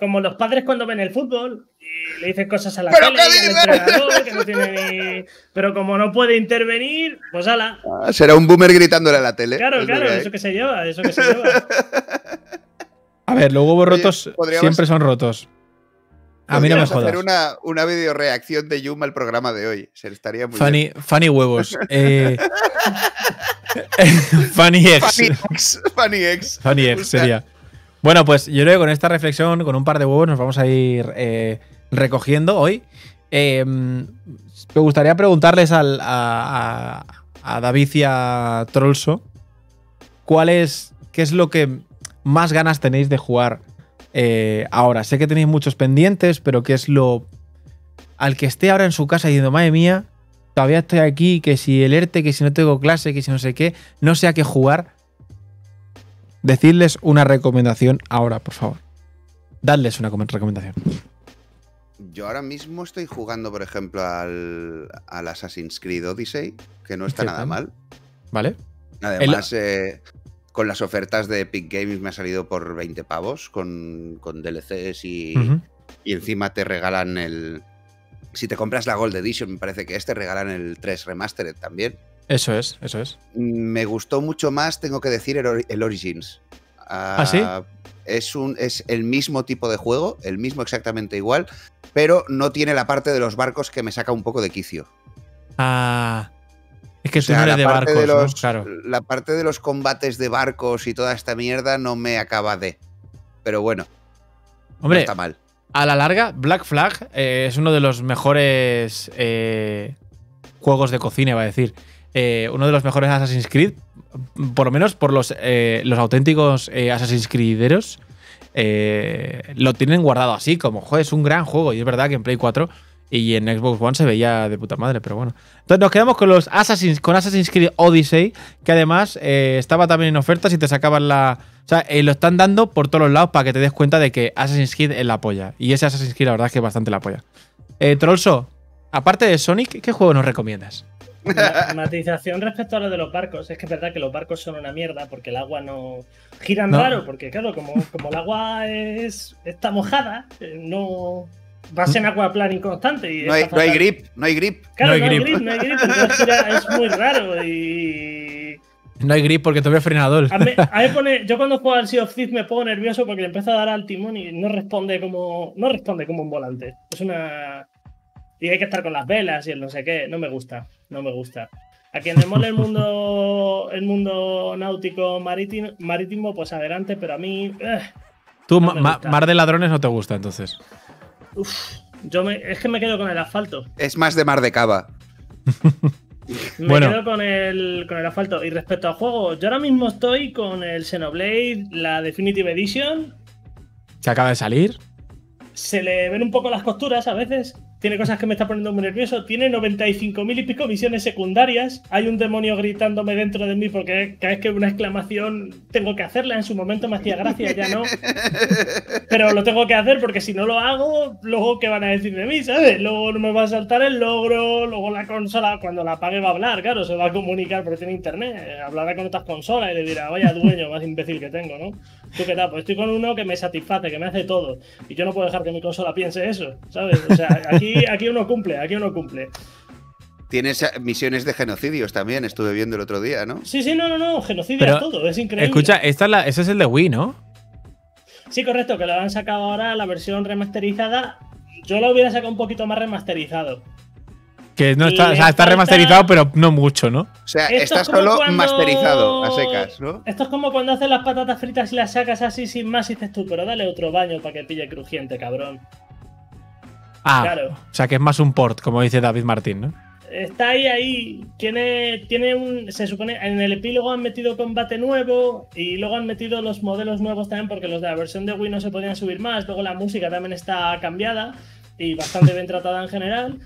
como los padres cuando ven el fútbol y le dicen cosas a la tele, al entrenador, que no tiene ni... Pero como no puede intervenir, pues ala. Ah, será un boomer gritándole a la tele. Claro, eso que se lleva. A ver, los huevos rotos siempre son rotos. A mí no me jodas. Hacer una video reacción de Yuma al programa de hoy. Se estaría muy bien. Funny huevos. Funny X. Funny X sería. Bueno, pues yo creo que con esta reflexión, con un par de huevos, nos vamos a ir recogiendo hoy. Me gustaría preguntarles a David y a Trolso qué es lo que más ganas tenéis de jugar ahora. Sé que tenéis muchos pendientes, pero qué es lo... Al que esté ahora en su casa diciendo, madre mía, todavía estoy aquí, que si el ERTE, que si no tengo clase, que si no sé qué, no sé a qué jugar. Decidles una recomendación ahora, por favor. Dadles una recomendación. Yo ahora mismo estoy jugando, por ejemplo, al Assassin's Creed Odyssey, que no está nada mal. Vale. Además, con las ofertas de Epic Games me ha salido por 20 pavos con DLCs y encima te regalan el... Si te compras la Gold Edition, me parece que regalan el 3 Remastered también. Eso es. Me gustó mucho más, tengo que decir, el Origins. ¿Ah, sí? Es el mismo tipo de juego, el mismo exactamente igual, pero no tiene la parte de los barcos que me saca un poco de quicio. Ah, es que tú no eres de barcos, ¿no? Claro. La parte de los combates de barcos y toda esta mierda no me acaba de... Pero bueno, hombre, no está mal. A la larga, Black Flag es uno de los mejores juegos de cocina, va a decir. Uno de los mejores Assassin's Creed, por lo menos por los auténticos Assassin's Creederos, lo tienen guardado así, como, joder, es un gran juego. Y es verdad que en Play 4 y en Xbox One se veía de puta madre, pero bueno. Entonces nos quedamos con Assassin's Creed Odyssey, que además estaba también en ofertas y te sacaban la... O sea, lo están dando por todos los lados para que te des cuenta de que Assassin's Creed es la polla. Y ese Assassin's Creed la verdad es que es bastante la polla. Trolso, aparte de Sonic, ¿qué juego nos recomiendas? Matización respecto a lo de los barcos. Es que es verdad que los barcos son una mierda porque el agua no... Giran raro, porque claro, como el agua está mojada, no... Va a ser en aquaplaning constante. Y no hay grip. Claro, no hay grip. Entonces ya es muy raro y... No hay grip porque todavía es frenador. A mí pone, yo cuando juego al Sea of Thieves me pongo nervioso porque le empiezo a dar al timón y no responde como un volante. Es una... Y hay que estar con las velas y el no sé qué. No me gusta. A quien le mole el mundo náutico marítimo, pues adelante, pero a mí... Tú, no Mar de Ladrones no te gusta, entonces. Uf, es que me quedo con el asfalto. Es más de Mar de Cava. Me quedo con el asfalto. Y respecto al juego, yo ahora mismo estoy con el Xenoblade, la Definitive Edition. Se acaba de salir. Se le ven un poco las costuras a veces. Tiene cosas que me está poniendo muy nervioso. Tiene 95.000 y pico misiones secundarias. Hay un demonio gritándome dentro de mí porque cada vez que una exclamación tengo que hacerla. En su momento me hacía gracia, ya no. Pero lo tengo que hacer porque si no lo hago, luego ¿qué van a decir de mí? ¿Sabes? Luego me va a saltar el logro, luego la consola cuando la apague va a hablar, claro, se va a comunicar porque tiene internet. Hablará con otras consolas y le dirá, vaya dueño más imbécil que tengo, ¿no? ¿Tú qué tal? Pues estoy con uno que me satisface, que me hace todo. Y yo no puedo dejar que mi consola piense eso, ¿sabes? O sea, aquí uno cumple. Tienes misiones de genocidios también, estuve viendo el otro día, ¿no? Sí, no, genocidio es todo, es increíble. Escucha, ese es el de Wii, ¿no? Sí, correcto, que lo han sacado ahora la versión remasterizada. Yo lo hubiera sacado un poquito más remasterizado. Que no está, está remasterizado, pero no mucho, ¿no? O sea, está solo cuando... masterizado, a secas, ¿no? Esto es como cuando haces las patatas fritas y las sacas así sin más y dices tú, pero dale otro baño para que pille crujiente, cabrón. Ah, claro. O sea que es más un port, como dice David Martín, ¿no? Está ahí. Se supone, en el epílogo han metido combate nuevo y luego han metido los modelos nuevos también porque los de la versión de Wii no se podían subir más. Luego la música también está cambiada y bastante bien tratada en general.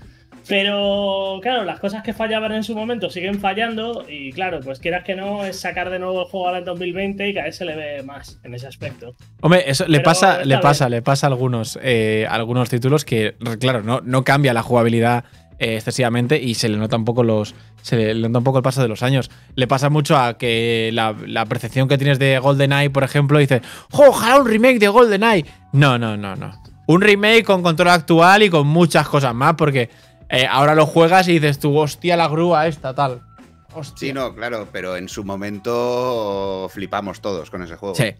Pero, claro, las cosas que fallaban en su momento siguen fallando y, claro, pues quieras que no, es sacar de nuevo el juego ahora en 2020 y cada vez se le ve más en ese aspecto. Hombre, eso le pasa a algunos títulos que, claro, no cambia la jugabilidad excesivamente y se le nota un poco el paso de los años. Le pasa mucho a que la percepción que tienes de GoldenEye, por ejemplo, dices, ojalá un remake de GoldenEye. No. Un remake con control actual y con muchas cosas más porque... ahora lo juegas y dices tú, hostia, la grúa esta, tal. Hostia. Sí, no, claro, pero en su momento flipamos todos con ese juego. Sí.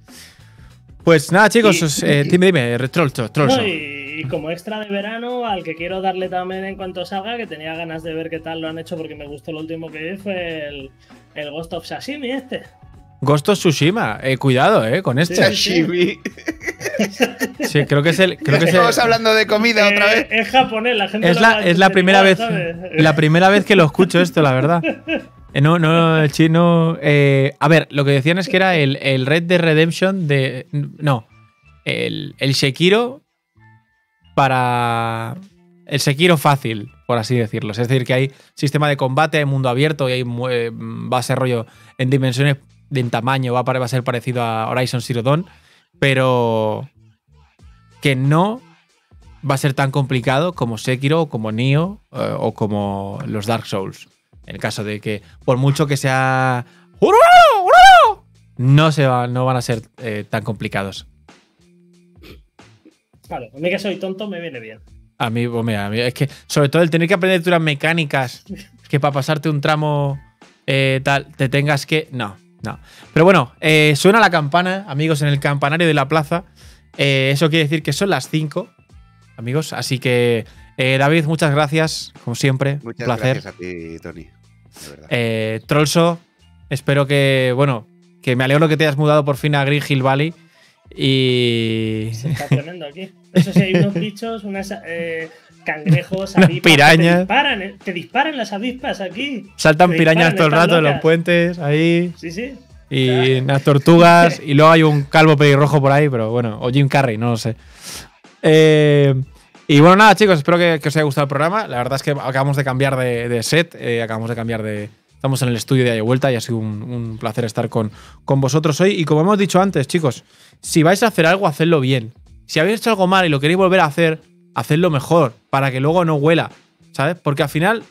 Pues nada, chicos, dime, Trolso. No, y como extra de verano, al que quiero darle también en cuanto salga, que tenía ganas de ver qué tal lo han hecho porque me gustó lo último que vi, fue el Ghost of Sashimi este. Ghost of Tsushima, cuidado, con este. Sashimi. Sí, creo que estamos hablando de comida otra vez. Es japonés, la gente. Es la primera vez que lo escucho esto, la verdad. No, el chino. A ver, lo que decían es que era el Red Dead Redemption de. No. El Sekiro para. El Sekiro fácil, por así decirlo. Es decir, que hay sistema de combate, hay mundo abierto y hay base rollo en dimensiones. En tamaño va a ser parecido a Horizon Zero Dawn, pero que no va a ser tan complicado como Sekiro o como Nioh o como los Dark Souls. En el caso de que, por mucho que sea... No van a ser tan complicados. Claro, a mí que soy tonto me viene bien. A mí, es que sobre todo el tener que aprender unas mecánicas que para pasarte un tramo tal, te tengas que... No. Pero bueno, suena la campana, amigos, en el campanario de la plaza. Eso quiere decir que son las 5, amigos. Así que, David, muchas gracias, como siempre. Muchas placer. Gracias a ti, Tony. De verdad. Trolso, espero que, bueno, que me alegro que te hayas mudado por fin a Green Hill Valley. Y... Se está tremendo aquí. Eso sí, hay unos bichos, unas... cangrejos, avispas, pirañas. Te disparan las avispas aquí. Saltan pirañas todo el rato de los puentes, ahí. Sí. Y claro. Las tortugas. Y luego hay un calvo pelirrojo por ahí, pero bueno, o Jim Carrey, no lo sé. Y bueno, nada, chicos, espero que os haya gustado el programa. La verdad es que acabamos de cambiar de set, acabamos de cambiar de... Estamos en el estudio de ahí de vuelta y ha sido un placer estar con vosotros hoy. Y como hemos dicho antes, chicos, si vais a hacer algo, hacedlo bien. Si habéis hecho algo mal y lo queréis volver a hacer, hacedlo mejor, para que luego no huela, ¿sabes? Porque al final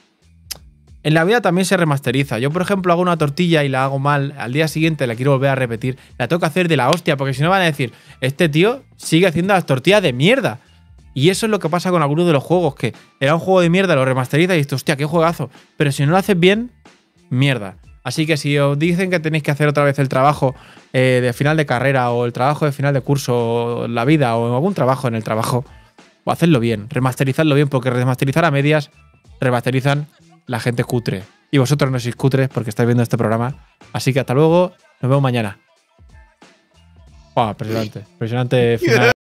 En la vida también se remasteriza. Yo, por ejemplo, hago una tortilla y la hago mal. Al día siguiente la quiero volver a repetir. La tengo que hacer de la hostia, porque si no van a decir, este tío sigue haciendo las tortillas de mierda. Y eso es lo que pasa con algunos de los juegos, que era un juego de mierda, lo remasteriza y dices, hostia, qué juegazo. Pero si no lo haces bien, mierda. Así que si os dicen que tenéis que hacer otra vez el trabajo de final de carrera, o el trabajo de final de curso, o la vida, o algún trabajo en el trabajo, o hacedlo bien, remasterizadlo bien, porque remasterizar a medias, remasterizan la gente cutre. Y vosotros no sois cutres porque estáis viendo este programa. Así que hasta luego, nos vemos mañana. Wow, impresionante, impresionante final.